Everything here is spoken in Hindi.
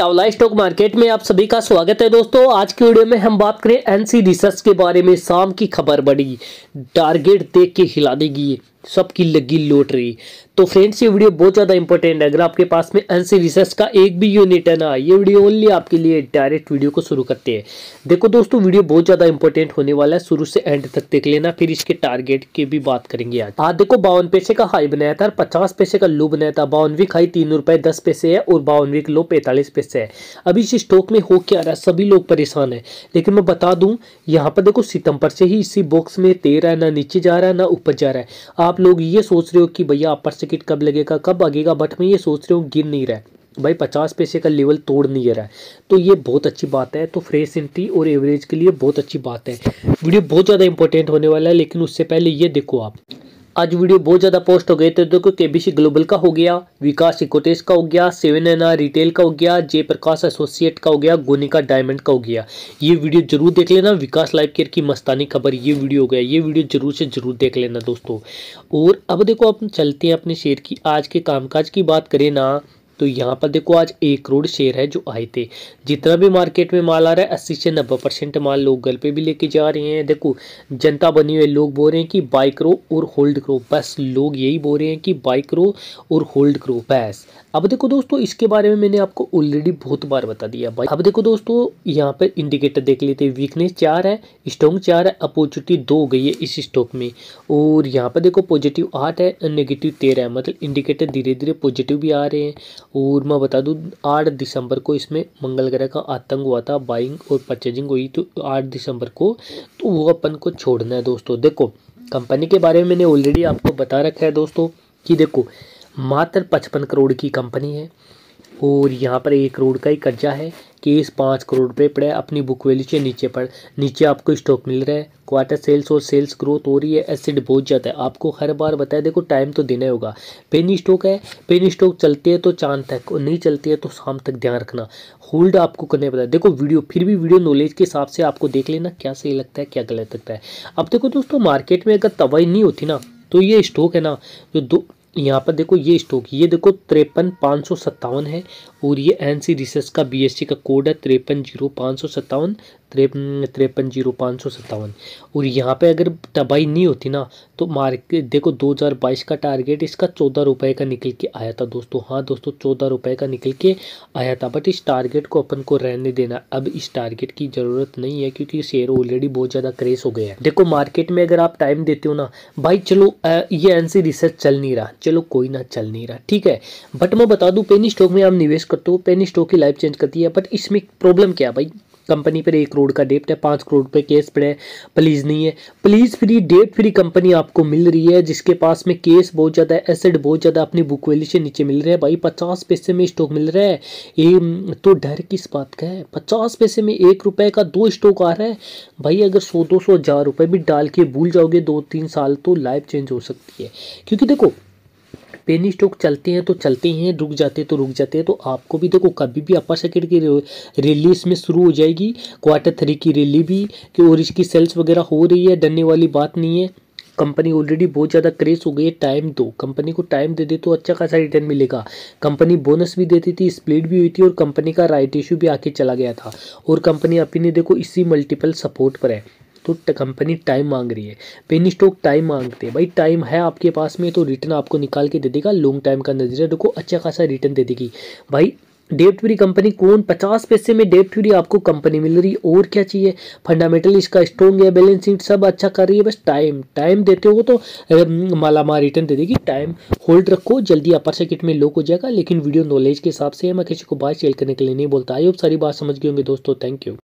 चावला स्टॉक मार्केट में आप सभी का स्वागत है दोस्तों। आज की वीडियो में हम बात करें एनसी रिसर्च के बारे में। शाम की खबर बड़ी टारगेट देख के हिला देगी, सबकी लगी लॉटरी। तो फ्रेंड्स ये वीडियो बहुत ज़्यादा इंपॉर्टेंट है। अगर आपके पास में एनसी रिसर्च का एक भी यूनिट है ना, ये वीडियो ओनली आपके लिए। डायरेक्ट वीडियो को शुरू करते हैं। देखो दोस्तों वीडियो बहुत ज़्यादा इंपॉर्टेंट होने वाला है, शुरू से एंड तक देख लेना, फिर इसके टारगेट की भी बात करेंगे। आज देखो 52 पैसे का हाई बनाया था और 50 पैसे का लो बनाया था। 52 वीक हाई 3 रुपये 10 पैसे है और 52 वीक लो 45 पैसे है। अभी इस स्टॉक में हो क्या रहा है, सभी लोग परेशान है। लेकिन मैं बता दूँ, यहाँ पर देखो सितंबर से ही इसी बॉक्स में 13 है, ना नीचे जा रहा है ना ऊपर जा रहा है। आप लोग ये सोच रहे हो कि भैया अपर सर्किट कब लगेगा कब आगेगा, बट मैं ये सोच रहा हूँ गिर नहीं रहा है भाई, 50 पैसे का लेवल तोड़ नहीं रहा है, तो ये बहुत अच्छी बात है। तो फ्रेश एंट्री और एवरेज के लिए बहुत अच्छी बात है। वीडियो बहुत ज़्यादा इंपॉर्टेंट होने वाला है, लेकिन उससे पहले ये देखो आप आज वीडियो बहुत ज़्यादा पोस्ट हो गए थे। देखो केबीसी ग्लोबल का हो गया, विकास इकोटेक का हो गया, सेवन एना रिटेल का हो गया, जयप्रकाश एसोसिएट का हो गया, गोनिका डायमंड का हो गया। ये वीडियो जरूर देख लेना। विकास लाइफ केयर की मस्तानी खबर ये वीडियो हो गया, ये वीडियो जरूर से जरूर देख लेना दोस्तों। और अब देखो आप चलते हैं अपने शेयर की आज के कामकाज की बात करें ना, तो यहाँ पर देखो आज 1 करोड़ शेयर है जो आए थे। जितना भी मार्केट में माल आ रहा है 80 से 90% माल लोग घर पे भी लेके जा रहे हैं। देखो जनता बनी हुई, लोग बोल रहे हैं कि बाय करो और होल्ड करो, बस लोग यही बोल रहे हैं कि बाय करो और होल्ड करो बस। अब देखो दोस्तों इसके बारे में मैंने आपको ऑलरेडी बहुत बार बता दिया भाई। अब देखो दोस्तों यहाँ पर इंडिकेटर देख लेते, वीकनेस 4 है, स्ट्रॉन्ग 4 है, अपॉर्चुनिटी 2 हो गई है इस स्टॉक में। और यहाँ पर देखो पॉजिटिव 8 है, नेगेटिव 13 है, मतलब इंडिकेटर धीरे धीरे पॉजिटिव भी आ रहे हैं। और मैं बता दूं 8 दिसंबर को इसमें मंगल ग्रह का आतंक हुआ था, बाइंग और परचेजिंग हुई, तो 8 दिसंबर को तो वो अपन को छोड़ना है दोस्तों। देखो कंपनी के बारे में मैंने ऑलरेडी आपको बता रखा है दोस्तों कि देखो मात्र 55 करोड़ की कंपनी है और यहाँ पर 1 करोड़ का ही कर्जा है। केस 5 करोड़ पे पड़ा है, अपनी बुक वैल्यू से नीचे पर नीचे आपको स्टॉक मिल रहा है। क्वार्टर सेल्स और सेल्स ग्रोथ हो रही है, एसिड बहुत ज़्यादा है, आपको हर बार बताया। देखो टाइम तो देना होगा, पेनी स्टॉक है, पेनी स्टॉक चलती है तो चांद तक और नहीं चलती है तो शाम तक, ध्यान रखना। होल्ड आपको करने पड़ता है। देखो वीडियो फिर भी वीडियो नॉलेज के हिसाब से आपको देख लेना, क्या सही लगता है क्या गलत लगता है। अब देखो दोस्तों मार्केट में अगर तबाही नहीं होती ना तो ये स्टॉक है ना जो दो, यहाँ पर देखो ये स्टॉक ये देखो 53,557 है और ये एनसी रिसर्च का बीएससी का कोड है 53,0557 53,0557। और यहाँ पे अगर तबाही नहीं होती ना तो मार्केट देखो 2022 का टारगेट इसका 14 रुपये का निकल के आया था दोस्तों। हाँ दोस्तों 14 रुपये का निकल के आया था, बट इस टारगेट को अपन को रहने देना, अब इस टारगेट की ज़रूरत नहीं है क्योंकि शेयर ऑलरेडी बहुत ज़्यादा क्रेश हो गया है। देखो मार्केट में अगर आप टाइम देते हो ना भाई, चलो ये एनसी रिसर्च चल नहीं रहा, चलो कोई ना चल नहीं रहा ठीक है, बट मैं बता दूँ पेनी स्टॉक में आप निवेश करते हो, पेनी स्टॉक की लाइफ चेंज करती है। बट इसमें प्रॉब्लम क्या है भाई, कंपनी पर 1 करोड़ का डेप्ट है, 5 करोड़ पे केस पड़े हैं, प्लीज़ नहीं है, प्लीज़ फ्री डेप्ट फ्री कंपनी आपको मिल रही है जिसके पास में केस बहुत ज़्यादा है, एसेट बहुत ज़्यादा, अपनी बुक वैल्यू से नीचे मिल रहा है भाई। 50 पैसे में स्टॉक मिल रहा है, ये तो डर किस बात का है। 50 पैसे में 1 रुपये का 2 स्टॉक आ रहा है भाई, अगर 100 200 1000 रुपये भी डाल के भूल जाओगे 2-3 साल तो लाइफ चेंज हो सकती है। क्योंकि देखो पेनी स्टॉक चलते हैं तो चलते हैं, रुक जाते हैं तो रुक जाते हैं। तो आपको भी देखो कभी भी अपर सर्किट की रैली इसमें शुरू हो जाएगी, क्वार्टर 3 की रैली भी कि और इसकी सेल्स वगैरह हो रही है, डरने वाली बात नहीं है। कंपनी ऑलरेडी बहुत ज़्यादा क्रेश हो गई है, टाइम दो कंपनी को, टाइम दे दे तो अच्छा खासा रिटर्न मिलेगा। कंपनी बोनस भी देती थी, स्प्लिट भी हुई थी और कंपनी का राइट इशू भी आके चला गया था और कंपनी अपनी ने देखो इसी मल्टीपल सपोर्ट पर है, तो कंपनी टाइम मांग रही है। पेनी स्टॉक टाइम मांगते हैं भाई, टाइम है आपके पास में तो रिटर्न आपको निकाल के दे देगा, लॉन्ग टाइम का नजरिया देखो अच्छा खासा रिटर्न दे देगी भाई। डेप्ट फ्री कंपनी कौन, 50 पैसे में डेप्ट फ्री आपको कंपनी मिल रही है, और क्या चाहिए। फंडामेंटल इसका स्ट्रॉन्ग है, बैलेंस शीट सब अच्छा कर रही है, बस टाइम टाइम देते हो तो मालामाल रिटर्न दे देगी। टाइम होल्ड रखो, जल्दी अपर सर्किट में लॉक हो जाएगा। लेकिन वीडियो नॉलेज के हिसाब से मैं किसी को बाय सेल करने के लिए नहीं बोलता। आई होप सारी बात समझ गए होंगे दोस्तों, थैंक यू।